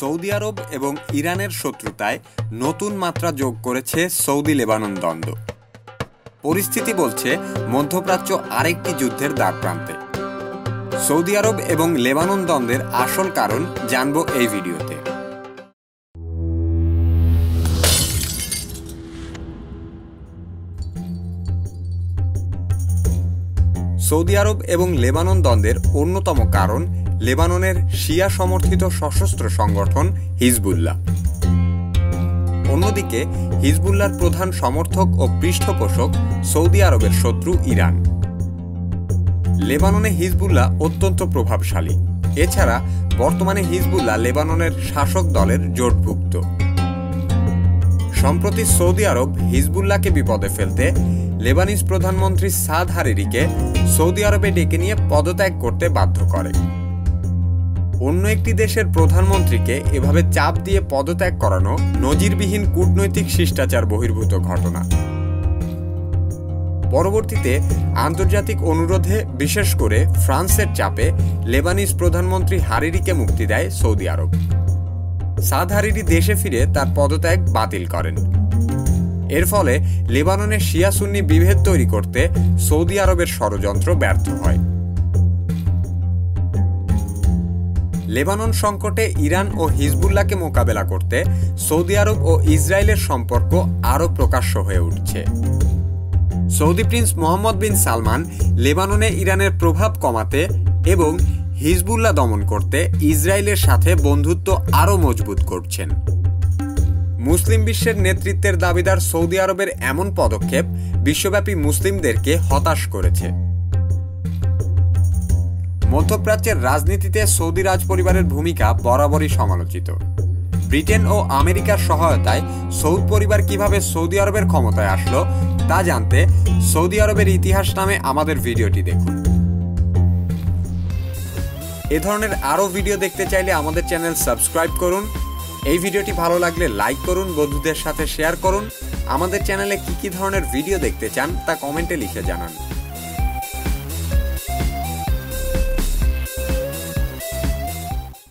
Saudi আরব এবং ইরানের শত্রুতায় নতুন মাত্রা যোগ করেছে সৌদি লেবানন দ্বন্দ্ব। পরিস্থিতি বলছে মধ্যপ্রাচ্য আরেকটি যুদ্ধের দ্বারপ্রান্তে। সৌদি আরব এবং লেবানন দ্বন্দ্বের আসল কারণ জানব এই ভিডিওতে। সৌদি আরব এবং লেবানন দ্বন্দ্বের অন্যতম কারণ লেবাননের শিয়া সমর্থিত সশস্ত্র সংগঠন হিজবুল্লাহ। অন্যদিকে হিজবুল্লাহর প্রধান সমর্থক ও পৃষ্ঠপোষক সৌদি আরবের শত্রু ইরান। লেবাননে হিজবুল্লাহ অত্যন্ত প্রভাবশালী। এছাড়া বর্তমানে হিজবুল্লাহ লেবাননের শাসক দলের জোটভুক্ত। সম্প্রতি সৌদি আরব হিজবুল্লাহকে বিপদে ফেলতে লেবানিজ প্রধানমন্ত্রী সাদ হারিরিকে সৌদি আরবে ডেকে নিয়ে পদত্যাগ করতে বাধ্য করে। অন্য একটি দেশের প্রধানমন্ত্রীকে এভাবে চাপ দিয়ে পদত্যাগ করানো নজিরবিহীন কূটনৈতিক শিষ্টাচার বহির্ভূত ঘটনা। পরবর্তীতে আন্তর্জাতিক অনুরোধে, বিশেষ করে ফ্রান্সের চাপে, লেবানিজ প্রধানমন্ত্রী হারিরিকে মুক্তি দেয় সৌদি আরব। সাদ হারিরি দেশে ফিরে তার পদত্যাগ বাতিল করেন। এর ফলে লেবাননে শিয়া সুন্নি বিভেদ তৈরি করতে সৌদি আরবের ষড়যন্ত্র ব্যর্থ হয়। লেবানন সংকটে ইরান ও হিজবুল্লাহকে মোকাবেলা করতে সৌদি আরব ও ইসরায়েলের সম্পর্ক আরও প্রকাশ্য হয়ে উঠছে। Saudi prince Mohammed bin Salman লেবাননে ইরানের প্রভাব কমাতে এবং হিজবুল্লাহ দমন করতে ইসরায়েলের সাথে বন্ধুত্ব আরও মজবুত করছেন। মুসলিম বিশ্বের নেতৃত্বের দাবিদার সৌদি আরবের এমন পদক্ষেপ বিশ্বব্যাপী মুসলিমদেরকে হতাশ করেছে। মধ্যপ্রাচ্যের রাজনীতিতে সৌদি রাজ পরিবারের ভূমিকা বরাবরই সমালোচিত। ব্রিটেন ও আমেরিকার সহায়তায় সৌদ পরিবার কিভাবে সৌদি আরবের ক্ষমতায় আসলো তা জানতে সৌদি আরবের ইতিহাস নামে আমাদের ভিডিওটি দেখুন। এ ধরনের আরও ভিডিও দেখতে চাইলে আমাদের চ্যানেল সাবস্ক্রাইব করুন। এই ভিডিওটি ভালো লাগলে লাইক করুন, বন্ধুদের সাথে শেয়ার করুন। আমাদের চ্যানেলে কি কি ধরনের ভিডিও দেখতে চান তা কমেন্টে লিখে জানান।